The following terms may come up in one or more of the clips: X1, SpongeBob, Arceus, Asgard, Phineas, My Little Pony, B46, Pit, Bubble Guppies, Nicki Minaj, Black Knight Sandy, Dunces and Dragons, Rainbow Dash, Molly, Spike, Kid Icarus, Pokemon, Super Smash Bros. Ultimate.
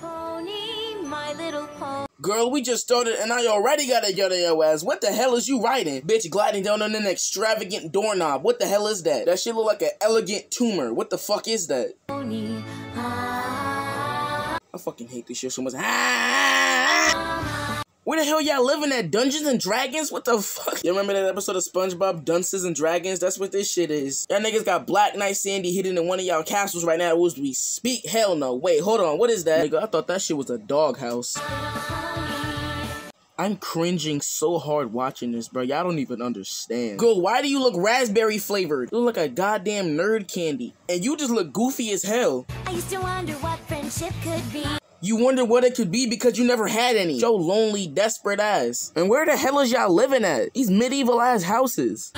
pony, my little pony. Girl, we just started and I already got a yada yo ass. What the hell is you writing? Bitch gliding down on an extravagant doorknob. What the hell is that? That shit look like an elegant tumor. What the fuck is that? Pony, I fucking hate this shit so much. Where the hell y'all living at? Dungeons and Dragons? What the fuck? You remember that episode of SpongeBob, Dunces and Dragons? That's what this shit is. Y'all niggas got Black Knight Sandy hidden in one of y'all castles right now as we speak. Hell no. Wait, hold on. What is that? Nigga, I thought that shit was a doghouse. I'm cringing so hard watching this, bro. Y'all don't even understand. Girl, why do you look raspberry flavored? You look like a goddamn nerd candy. And you just look goofy as hell. I used to wonder what friendship could be. You wonder what it could be because you never had any. Yo, lonely, desperate ass. And where the hell is y'all living at? These medieval ass houses.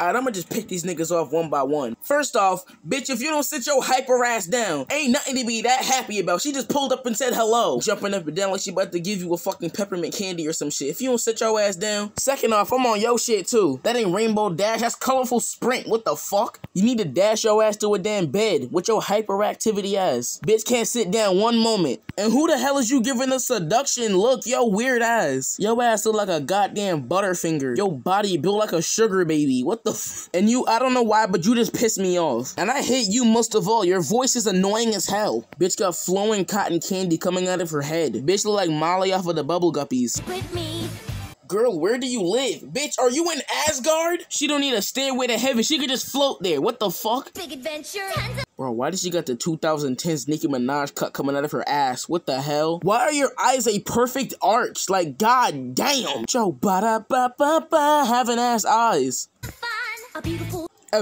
Alright, I'ma just pick these niggas off one by one. First off, bitch, if you don't sit your hyper ass down, ain't nothing to be that happy about. She just pulled up and said hello. Jumping up and down like she about to give you a fucking peppermint candy or some shit. If you don't sit your ass down. Second off, I'm on your shit too. That ain't Rainbow Dash, that's colorful Sprint. What the fuck? You need to dash your ass to a damn bed with your hyperactivity ass. Bitch can't sit down one moment. And who the hell is you giving the seduction look? Yo, weird ass. Your ass look like a goddamn Butterfinger. Your body built like a sugar baby. What the and you, I don't know why, but you just pissed me off. And I hate you most of all. Your voice is annoying as hell. Bitch got flowing cotton candy coming out of her head. Bitch look like Molly off of the Bubble Guppies. With me. Girl, where do you live? Bitch, are you in Asgard? She don't need a stairway to heaven. She could just float there. What the fuck? Big adventure. Bro, why did she got the 2010s Nicki Minaj cut coming out of her ass? What the hell? Why are your eyes a perfect arch? Like, god damn. Yo, ba-da-ba-ba-ba, having ass eyes. A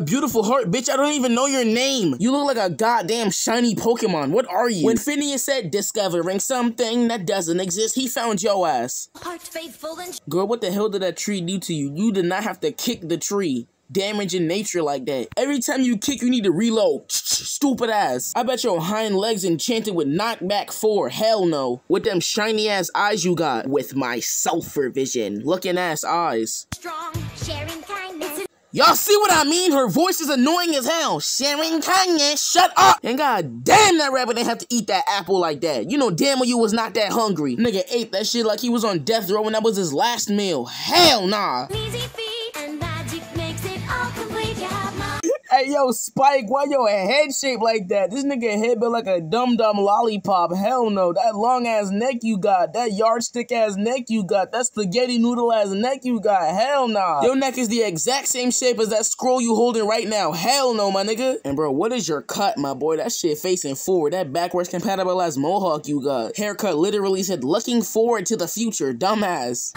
beautiful heart, bitch. I don't even know your name. You look like a goddamn shiny Pokemon. What are you? When Phineas said discovering something that doesn't exist, he found your ass. Heart faithful and girl, what the hell did that tree do to you? You did not have to kick the tree. Damaging nature like that. Every time you kick, you need to reload. Stupid ass. I bet your hind legs enchanted with knockback 4. Hell no. With them shiny ass eyes you got. With my sulfur vision. Looking ass eyes. Strong, sharing kindness. Y'all see what I mean? Her voice is annoying as hell. Sharing kindness, shut up! And god damn, that rabbit didn't have to eat that apple like that. You know damn well you was not that hungry. Nigga ate that shit like he was on death row and that was his last meal. Hell nah. Easy feet and magic makes it all complete. You have my hey yo, Spike, why your head shaped like that? This nigga head built like a dum-dum lollipop. Hell no. That long-ass neck you got. That yardstick-ass neck you got. That spaghetti noodle-ass neck you got. Hell nah. Your neck is the exact same shape as that scroll you holding right now. Hell no, my nigga. And bro, what is your cut, my boy? That shit facing forward. That backwards compatible-ass mohawk you got. Haircut literally said, looking forward to the future. Dumbass.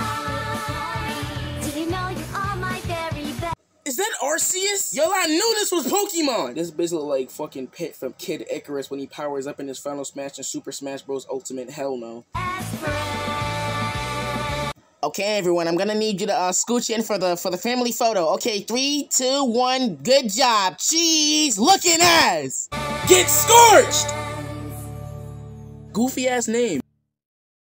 Is that Arceus? Yo, I knew this was Pokemon! This bitch look like fucking Pit from Kid Icarus when he powers up in his final smash in Super Smash Bros. Ultimate. Hell no. Okay, everyone, I'm gonna need you to scooch in for the family photo. Okay, 3, 2, 1, good job. Cheese! Looking ass! Get scorched! Goofy ass name.